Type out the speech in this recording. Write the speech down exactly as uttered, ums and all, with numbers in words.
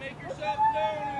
Make yourself known.